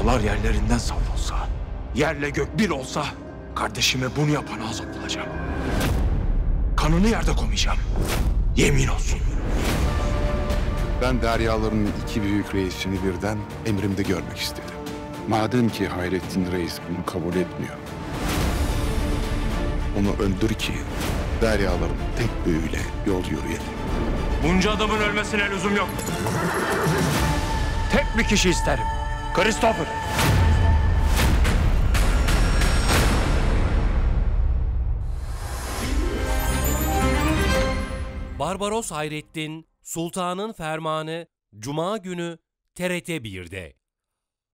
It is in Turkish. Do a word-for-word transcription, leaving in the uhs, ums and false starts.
dağlar yerlerinden savrulsa, yerle gök bir olsa, kardeşime bunu yapan azap olacağım. Kanını yerde koymayacağım. Yemin olsun. Ben deryaların iki büyük reisini birden emrimde görmek istedim. Madem ki Hayrettin Reis bunu kabul etmiyor, onu öldür ki deryaların tek büyüğüyle yol yürüyelim. Bunca adamın ölmesine lüzum yok. Tek bir kişi isterim. Christopher. Barbaros Hayrettin, Sultanın Fermanı, Cuma günü T R T bir'de.